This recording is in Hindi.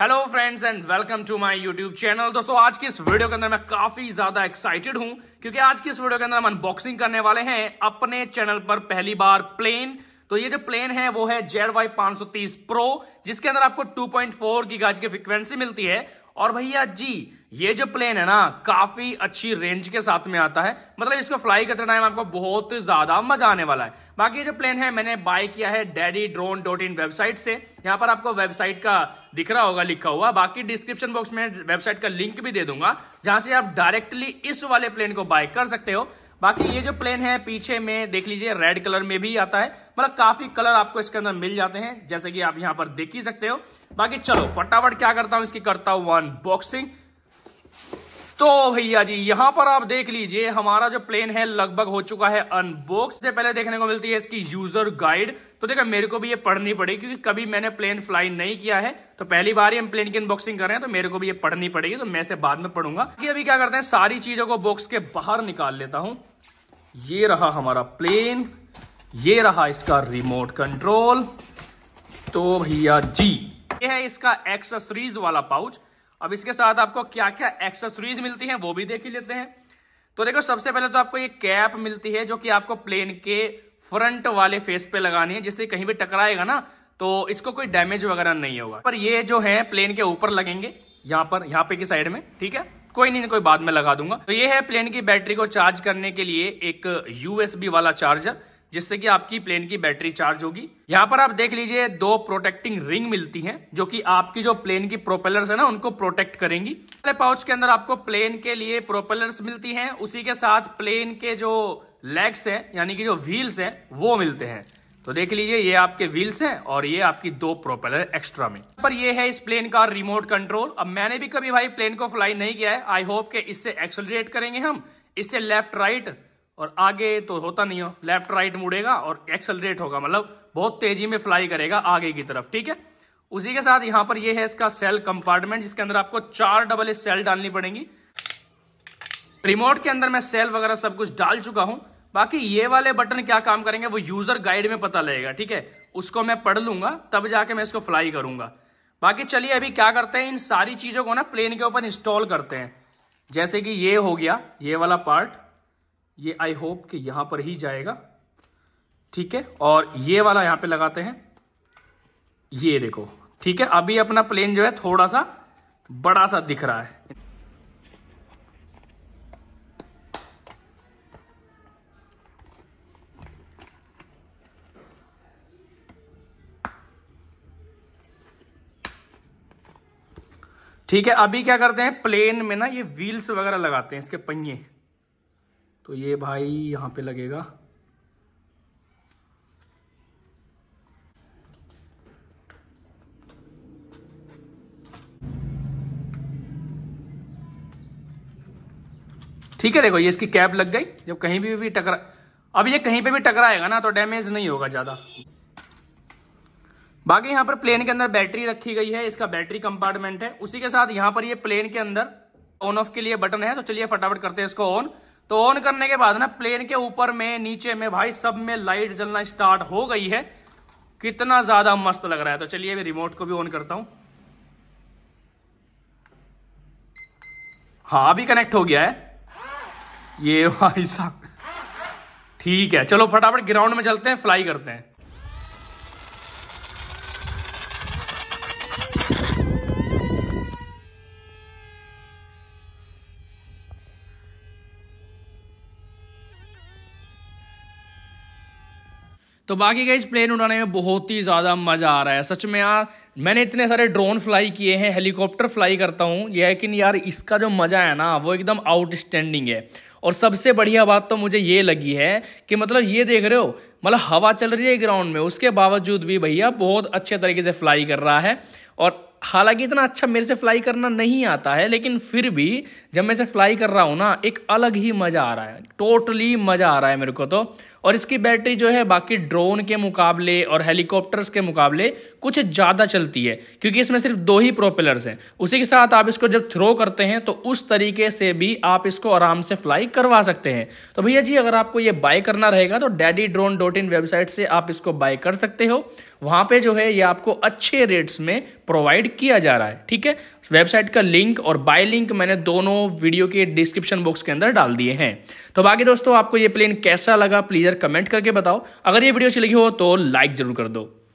Hello friends and welcome to my YouTube channel. दोस्तों आज की इस वीडियो के अंदर मैं काफी ज्यादा एक्साइटेड हूं क्योंकि आज की इस वीडियो के अंदर हम अनबॉक्सिंग करने वाले हैं अपने चैनल पर पहली बार प्लेन। तो ये जो प्लेन है वो है ZDY 530 Pro, जिसके अंदर आपको 2.4 गीगाहर्ट्ज की फ्रीक्वेंसी मिलती है। और भैया जी ये जो प्लेन है ना काफी अच्छी रेंज के साथ में आता है, मतलब इसको फ्लाई करते टाइम आपको बहुत ज्यादा मजा आने वाला है। बाकी ये जो प्लेन है मैंने बाय किया है daddydrones.in वेबसाइट से। यहाँ पर आपको वेबसाइट का दिख रहा होगा लिखा हुआ, बाकी डिस्क्रिप्शन बॉक्स में वेबसाइट का लिंक भी दे दूंगा जहां से आप डायरेक्टली इस वाले प्लेन को बाय कर सकते हो। बाकी ये जो प्लेन है पीछे में देख लीजिए रेड कलर में भी आता है, मतलब काफी कलर आपको इसके अंदर मिल जाते हैं जैसे कि आप यहाँ पर देख ही सकते हो। बाकी चलो फटाफट क्या करता हूँ इसकी करता हूँ अनबॉक्सिंग। तो भैया जी यहाँ पर आप देख लीजिए हमारा जो प्लेन है लगभग हो चुका है अनबॉक्स। से पहले देखने को मिलती है इसकी यूजर गाइड। तो देखो मेरे को भी ये पढ़नी पड़ेगी क्योंकि कभी मैंने प्लेन फ्लाई नहीं किया है, तो पहली बार ही हम प्लेन की अनबॉक्सिंग कर रहे हैं तो मेरे को भी ये पढ़नी पड़ेगी, तो मैं से बाद में पढ़ूंगा। कि अभी क्या करते हैं सारी चीजों को बॉक्स के बाहर निकाल लेता हूँ। ये रहा हमारा प्लेन, ये रहा इसका रिमोट कंट्रोल। तो भैया जी ये है इसका एक्सेसरीज वाला पाउच। अब इसके साथ आपको क्या क्या एक्सेसरीज मिलती हैं वो भी देख ही लेते हैं। तो देखो सबसे पहले तो आपको ये कैप मिलती है जो कि आपको प्लेन के फ्रंट वाले फेस पे लगानी है, जिससे कहीं भी टकराएगा ना तो इसको कोई डैमेज वगैरह नहीं होगा। पर ये जो है प्लेन के ऊपर लगेंगे यहाँ पे की साइड में, ठीक है कोई नहीं कोई बाद में लगा दूंगा। तो ये है प्लेन की बैटरी को चार्ज करने के लिए एक USB वाला चार्जर, जिससे कि आपकी प्लेन की बैटरी चार्ज होगी। यहाँ पर आप देख लीजिए दो प्रोटेक्टिंग रिंग मिलती हैं जो कि आपकी जो प्लेन की प्रोपेलर्स है ना उनको प्रोटेक्ट करेंगी। पहले पाउच के अंदर आपको प्लेन के लिए प्रोपेलर्स मिलती हैं, उसी के साथ प्लेन के जो लेग्स हैं यानी कि जो व्हील्स हैं वो मिलते हैं। तो देख लीजिए ये आपके व्हील्स हैं और ये आपकी दो प्रोपेलर एक्स्ट्रा में। पर ये है इस प्लेन का रिमोट कंट्रोल। अब मैंने भी कभी भाई प्लेन को फ्लाई नहीं किया है, आई होप के इससे एक्सेलरेट करेंगे हम, इससे लेफ्ट राइट और आगे तो होता नहीं हो, लेफ्ट राइट मुड़ेगा और एक्सेलरेट होगा, मतलब बहुत तेजी में फ्लाई करेगा आगे की तरफ, ठीक है। उसी के साथ यहाँ पर ये है इसका सेल कंपार्टमेंट, जिसके अंदर आपको 4 डबल सेल डालनी पड़ेंगी। रिमोट के अंदर मैं सेल वगैरह सब कुछ डाल चुका हूं। बाकी ये वाले बटन क्या काम करेंगे वो यूजर गाइड में पता लगेगा, ठीक है उसको मैं पढ़ लूंगा तब जाके मैं इसको फ्लाई करूंगा। बाकी चलिए अभी क्या करते हैं इन सारी चीजों को ना प्लेन के ऊपर इंस्टॉल करते हैं। जैसे कि ये हो गया ये वाला पार्ट, ये आई होप कि यहाँ पर ही जाएगा, ठीक है। और ये वाला यहाँ पे लगाते हैं, ये देखो ठीक है। अभी अपना प्लेन जो है थोड़ा सा बड़ा सा दिख रहा है, ठीक है। अभी क्या करते हैं प्लेन में ना ये व्हील्स वगैरह लगाते हैं इसके पहिए। तो ये भाई यहाँ पे लगेगा, ठीक है। देखो ये इसकी कैप लग गई, जब कहीं भी टकरा, अब ये कहीं पे भी टकराएगा ना तो डैमेज नहीं होगा ज़्यादा। बाकी यहाँ पर प्लेन के अंदर बैटरी रखी गई है, इसका बैटरी कंपार्टमेंट है। उसी के साथ यहाँ पर ये प्लेन के अंदर ऑन ऑफ के लिए बटन है। तो चलिए फटाफट करते हैं इसको ऑन। तो ऑन करने के बाद ना प्लेन के ऊपर में नीचे में भाई सब में लाइट जलना स्टार्ट हो गई है, कितना ज्यादा मस्त लग रहा है। तो चलिए मैं रिमोट को भी ऑन करता हूं। हाँ अभी कनेक्ट हो गया है ये भाई साहब, ठीक है। चलो फटाफट ग्राउंड में चलते हैं फ्लाई करते हैं। तो बाकी गाइस प्लेन उड़ाने में बहुत ही ज़्यादा मज़ा आ रहा है सच में यार। मैंने इतने सारे ड्रोन फ्लाई किए हैं, हेलीकॉप्टर फ्लाई करता हूँ, लेकिन यार इसका जो मज़ा है ना वो एकदम आउटस्टैंडिंग है। और सबसे बढ़िया बात तो मुझे ये लगी है कि मतलब ये देख रहे हो मतलब हवा चल रही है ग्राउंड में, उसके बावजूद भी भैया बहुत अच्छे तरीके से फ्लाई कर रहा है। और हालांकि इतना अच्छा मेरे से फ्लाई करना नहीं आता है, लेकिन फिर भी जब मैं इसे फ्लाई कर रहा हूँ ना एक अलग ही मज़ा आ रहा है, टोटली मज़ा आ रहा है मेरे को तो। और इसकी बैटरी जो है बाकी ड्रोन के मुकाबले और हेलीकॉप्टर्स के मुकाबले कुछ ज़्यादा चलती है, क्योंकि इसमें सिर्फ दो ही प्रोपेलर्स हैं। उसी के साथ आप इसको जब थ्रो करते हैं तो उस तरीके से भी आप इसको आराम से फ्लाई करवा सकते हैं। तो भैया जी अगर आपको ये बाय करना रहेगा तो daddydrones.in वेबसाइट से आप इसको बाय कर सकते हो। वहाँ पे जो है ये आपको अच्छे रेट्स में प्रोवाइड किया जा रहा है, ठीक है। वेबसाइट का लिंक और बाय लिंक मैंने दोनों वीडियो के डिस्क्रिप्शन बॉक्स के अंदर डाल दिए हैं। तो बाकी दोस्तों आपको ये प्लेन कैसा लगा प्लीज़ कमेंट करके बताओ। अगर ये वीडियो अच्छी लगी हो तो लाइक जरूर कर दो।